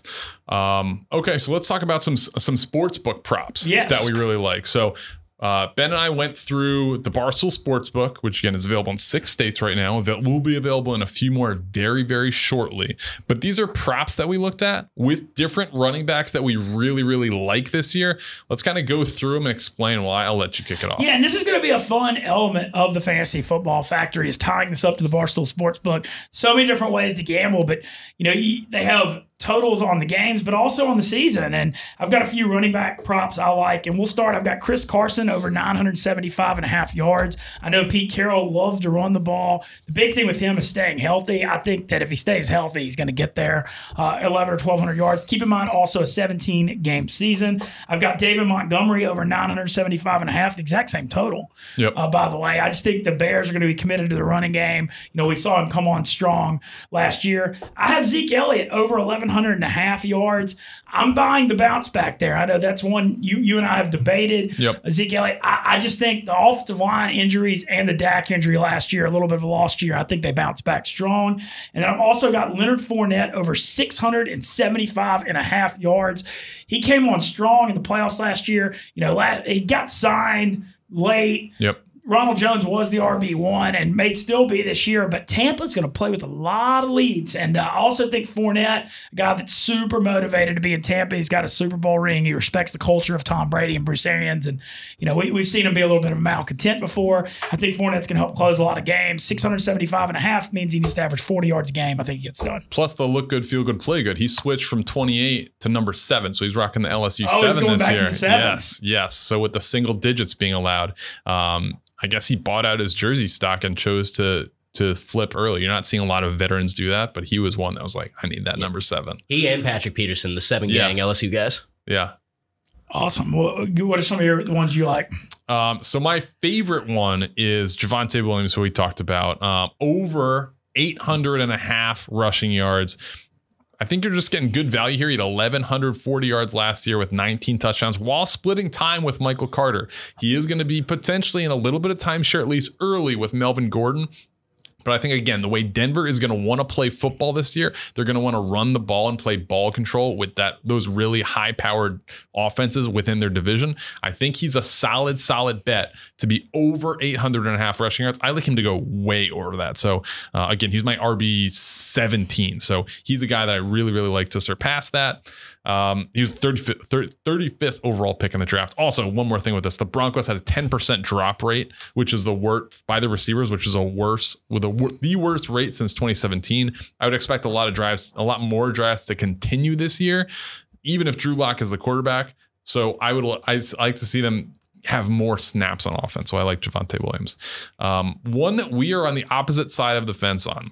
Um, okay, so let's talk about some some sports book props yes. that we really like. So uh, Ben and I went through the Barstool Sportsbook, which again is available in six states right now. It will be available in a few more very, very shortly. But these are props that we looked at with different running backs that we really, really like this year. Let's kind of go through them and explain why. I'll let you kick it off. Yeah, and this is going to be a fun element of the Fantasy Football Factory is tying this up to the Barstool Sportsbook. So many different ways to gamble, but you know they have totals on the games, but also on the season. And I've got a few running back props I like, and we'll start. I've got Chris Carson over nine seventy-five and a half yards. I know Pete Carroll loves to run the ball. The big thing with him is staying healthy. I think that if he stays healthy, he's going to get there uh, eleven or twelve hundred yards. Keep in mind also a seventeen game season. I've got David Montgomery over nine seventy-five and a half, the exact same total. Yep. Uh, by the way, I just think the Bears are going to be committed to the running game. You know, we saw him come on strong last year. I have Zeke Elliott over eleven hundred and a half yards. I'm buying the bounce back there. I know that's one you you and I have debated. Yep. Zeke Elliott, I, I just think the offensive line injuries and the Dak injury last year, a little bit of a lost year, I think they bounce back strong. And then I've also got Leonard Fournette over six seventy-five and a half yards. He came on strong in the playoffs last year. You know, last, he got signed late. Yep. Ronald Jones was the R B one and may still be this year, but Tampa's going to play with a lot of leads. And I also think Fournette, a guy that's super motivated to be in Tampa, he's got a Super Bowl ring. He respects the culture of Tom Brady and Bruce Arians. And, you know, we, we've seen him be a little bit of a malcontent before. I think Fournette's going to help close a lot of games. six seventy-five and a half means he needs to average forty yards a game. I think he gets done. Plus the look good, feel good, play good. He switched from twenty-eight to number seven. So he's rocking the L S U oh, seven going this back year. To the seven. Yes, yes. So with the single digits being allowed, um, I guess he bought out his jersey stock and chose to to flip early. You're not seeing a lot of veterans do that, but he was one that was like, I need that number seven. He and Patrick Peterson, the seven gang yes. L S U guys. Yeah. Awesome. What are some of your, the ones you like? Um, so my favorite one is Javonte Williams, who we talked about. Um, over eight hundred and a half rushing yards. I think you're just getting good value here. He had eleven forty yards last year with nineteen touchdowns while splitting time with Michael Carter. He is going to be potentially in a little bit of timeshare, at least early, with Melvin Gordon. But I think, again, the way Denver is going to want to play football this year, they're going to want to run the ball and play ball control with that those really high-powered offenses within their division. I think he's a solid, solid bet to be over eight hundred and a half rushing yards. I like him to go way over that. So, uh, again, he's my R B seventeen. So he's a guy that I really, really like to surpass that. Um, he was thirty-fifth, thirty, thirty-fifth overall pick in the draft. Also, one more thing with this, the Broncos had a ten percent drop rate, which is the worst by the receivers, which is a worse with a, the worst rate since twenty seventeen. I would expect a lot of drives, a lot more drives to continue this year, even if Drew Lock is the quarterback. So I would, I like to see them have more snaps on offense. So I like Javonte Williams. Um, one that we are on the opposite side of the fence on,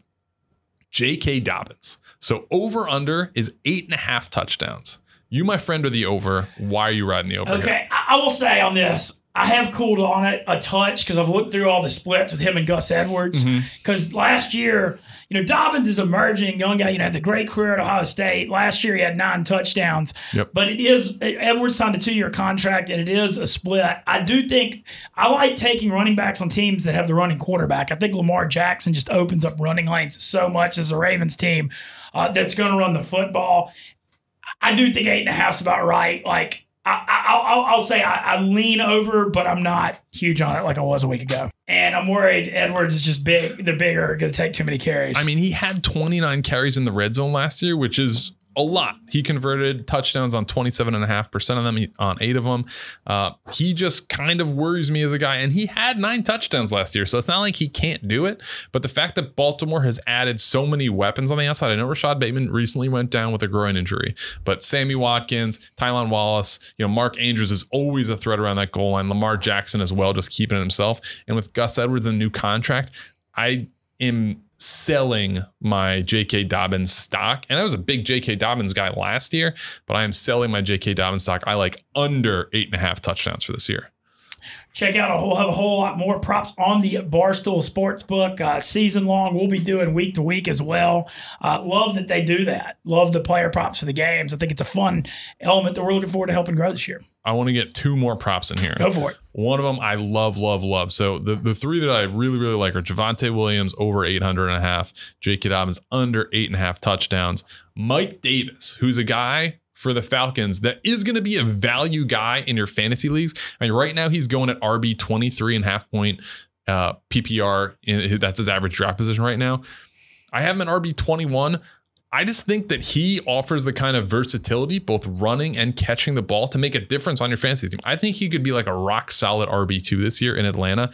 J K Dobbins. So over under is eight and a half touchdowns. You, my friend, are the over. Why are you riding the over? Okay, here? I will say on this, I have cooled on it a touch because I've looked through all the splits with him and Gus Edwards. Because mm-hmm. last year, you know, Dobbins is emerging, young guy, you know, had the great career at Ohio State. Last year he had nine touchdowns. Yep. But it is, Edwards signed a two-year contract and it is a split. I do think, I like taking running backs on teams that have the running quarterback. I think Lamar Jackson just opens up running lanes so much as a Ravens team uh, that's going to run the football. I do think eight and a half is about right. Like, I, I, I'll, I'll say I, I lean over, but I'm not huge on it like I was a week ago. And I'm worried Edwards is just big. The bigger going to take too many carries. I mean, he had twenty-nine carries in the red zone last year, which is a lot. He converted touchdowns on twenty-seven and a half percent of them, he, on eight of them. Uh, he just kind of worries me as a guy. And he had nine touchdowns last year, so it's not like he can't do it. But the fact that Baltimore has added so many weapons on the outside, I know Rashad Bateman recently went down with a groin injury, but Sammy Watkins, Tylan Wallace, you know, Mark Andrews is always a threat around that goal line. Lamar Jackson as well, just keeping it himself. And with Gus Edwards and the new contract, I am selling my J K Dobbins stock. And I was a big J K Dobbins guy last year, but I am selling my J K Dobbins stock. I like under eight and a half touchdowns for this year. Check out, we'll have a whole lot more props on the Barstool Sportsbook uh, season long. We'll be doing week to week as well. Uh, love that they do that. Love the player props for the games. I think it's a fun element that we're looking forward to helping grow this year. I want to get two more props in here. Go for it. One of them I love, love, love. So the, the three that I really, really like are Javonte Williams over eight hundred and a half, J K Dobbins under eight and a half touchdowns, Mike Davis, who's a guy for the Falcons that is going to be a value guy in your fantasy leagues. I mean, right now he's going at R B twenty-three and a half point uh, P P R. In, that's his average draft position right now. I have him at R B twenty-one. I just think that he offers the kind of versatility, both running and catching the ball, to make a difference on your fantasy team. I think he could be like a rock solid R B two this year in Atlanta.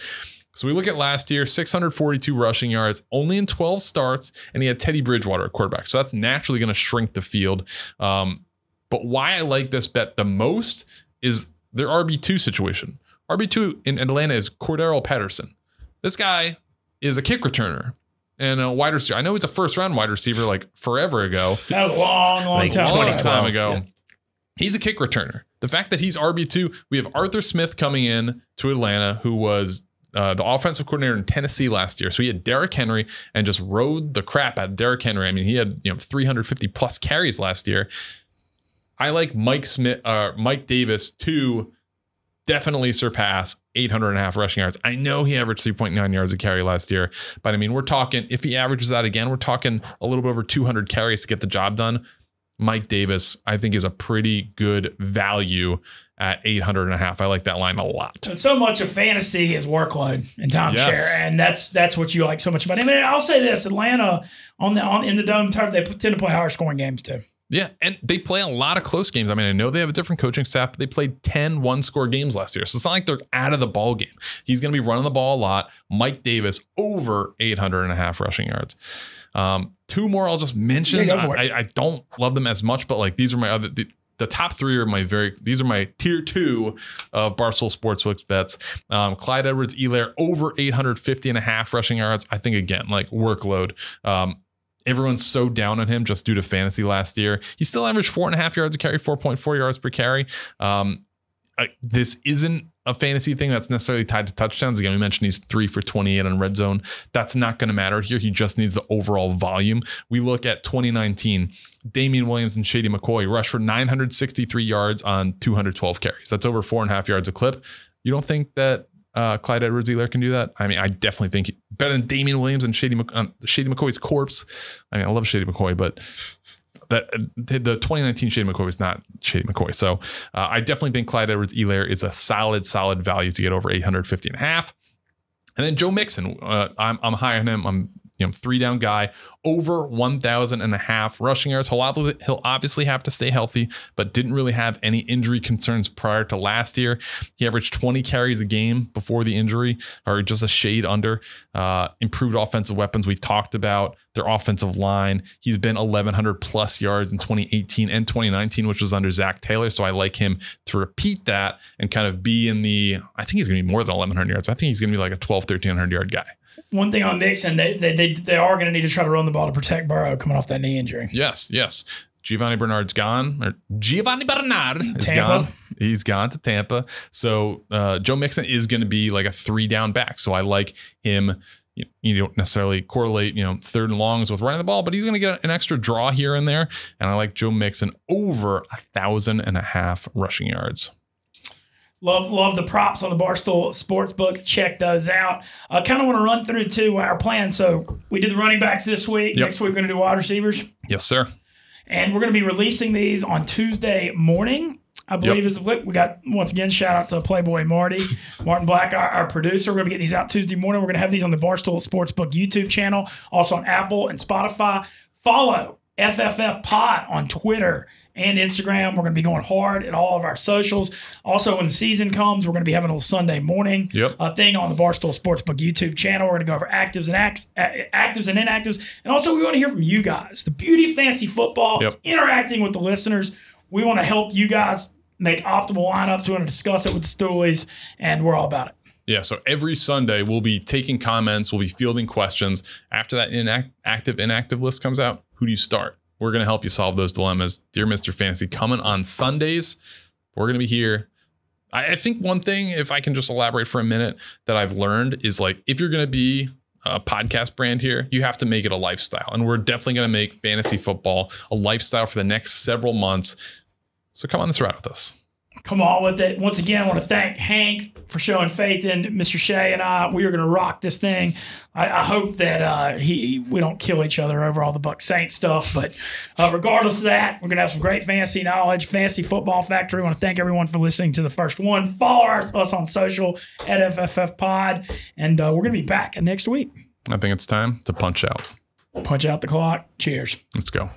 So we look at last year, six forty-two rushing yards, only in twelve starts, and he had Teddy Bridgewater at quarterback. So that's naturally going to shrink the field. Um, But why I like this bet the most is their R B two situation. R B two in Atlanta is Cordero Patterson. This guy is a kick returner and a wide receiver. I know he's a first round wide receiver like forever ago. That was a long, long like time, long time ago. Yeah. He's a kick returner. The fact that he's R B two, we have Arthur Smith coming in to Atlanta, who was Uh, the offensive coordinator in Tennessee last year. So he had Derrick Henry and just rode the crap out of Derrick Henry. I mean, he had, you know, three fifty plus carries last year. I like Mike Smith, uh, Mike Davis to definitely surpass eight hundred and a half rushing yards. I know he averaged three point nine yards a carry last year, but I mean, we're talking, if he averages that again, we're talking a little bit over two hundred carries to get the job done. Mike Davis, I think, is a pretty good value at eight hundred and a half. I like that line a lot. And so much of fantasy is workload and timeshare, yes. and that's that's what you like so much about him. And I'll say this: Atlanta on the on in the dome turf, they tend to play higher scoring games too. Yeah, and they play a lot of close games. I mean, I know they have a different coaching staff, but they played ten one-score games last year. So it's not like they're out of the ball game. He's going to be running the ball a lot. Mike Davis, over eight hundred and a half rushing yards. Um, two more I'll just mention. Yeah, I, I don't love them as much, but like these are my other... The, The top three are my very, these are my tier two of Barstool Sportsbook bets. Um, Clyde Edwards-Helaire over eight hundred fifty and a half rushing yards. I think, again, like workload. Um, everyone's so down on him just due to fantasy last year. He still averaged four and a half yards a carry, four point four yards per carry. Um, I, this isn't a fantasy thing that's necessarily tied to touchdowns. Again, we mentioned he's three for twenty-eight on red zone. That's not going to matter here. He just needs the overall volume. We look at twenty nineteen, Damian Williams and Shady McCoy rushed for nine hundred sixty-three yards on two hundred twelve carries. That's over four and a half yards a clip. You don't think that uh, Clyde Edwards-Helaire can do that? I mean, I definitely think he, better than Damian Williams and Shady, McC- um, Shady McCoy's corpse. I mean, I love Shady McCoy, but... That the twenty nineteen Shady McCoy was not Shady McCoy. So uh, I definitely think Clyde Edwards-Helaire is a solid, solid value to get over eight hundred fifty and a half. And then Joe Mixon, uh, I'm, I'm high on him. I'm you know, three down guy, over one thousand and a half rushing yards. He'll, he'll obviously have to stay healthy, but didn't really have any injury concerns prior to last year. He averaged twenty carries a game before the injury, or just a shade under. Uh, improved offensive weapons. We talked about their offensive line. He's been eleven hundred plus yards in twenty eighteen and twenty nineteen, which was under Zach Taylor. So I like him to repeat that and kind of be in the, I think he's going to be more than eleven hundred yards. I think he's going to be like a twelve, thirteen hundred yard guy. One thing on Mixon, they they they, they are going to need to try to run the ball to protect Burrow coming off that knee injury. Yes, yes. Giovanni Bernard's gone, or Giovanni Bernard is Tampa. Gone. He's gone to Tampa. So uh, Joe Mixon is going to be like a three down back. So I like him. You, you don't necessarily correlate, you know, third and longs with running the ball, but he's going to get an extra draw here and there. And I like Joe Mixon over a thousand and a half rushing yards. Love, love the props on the Barstool Sportsbook. Check those out. I uh, kind of want to run through, too, our plan. So we did the running backs this week. Yep. Next week, we're going to do wide receivers. Yes, sir. And we're going to be releasing these on Tuesday morning, I believe, yep. is the flip. We got, once again, shout out to Playboy Marty, Martin Black, our, our producer. We're going to get these out Tuesday morning. We're going to have these on the Barstool Sportsbook YouTube channel, also on Apple and Spotify. Follow F F F Pod on Twitter and Instagram. We're going to be going hard at all of our socials. Also, when the season comes, we're going to be having a little Sunday morning yep. uh, thing on the Barstool Sportsbook YouTube channel. We're going to go over actives and acts, actives and inactives. And also, we want to hear from you guys. The beauty of fantasy football yep. is interacting with the listeners. We want to help you guys make optimal lineups. We want to discuss it with the Stoolies, and we're all about it. Yeah, so every Sunday we'll be taking comments, we'll be fielding questions. After that inact- active, inactive list comes out, who do you start? We're going to help you solve those dilemmas. Dear Mister Fantasy, coming on Sundays, we're going to be here. I, I think one thing, if I can just elaborate for a minute, that I've learned is like, if you're going to be a podcast brand here, you have to make it a lifestyle. And we're definitely going to make fantasy football a lifestyle for the next several months. So come on this ride with us. Come on with it. Once again, I want to thank Hank for showing faith in Mister Cheah and I. We are going to rock this thing. I, I hope that uh, he we don't kill each other over all the Buck Saints stuff. But uh, regardless of that, we're going to have some great fantasy knowledge, Fantasy Football Factory. I want to thank everyone for listening to the first one. Follow us on social at F F F Pod. And uh, we're going to be back next week. I think it's time to punch out. Punch out the clock. Cheers. Let's go.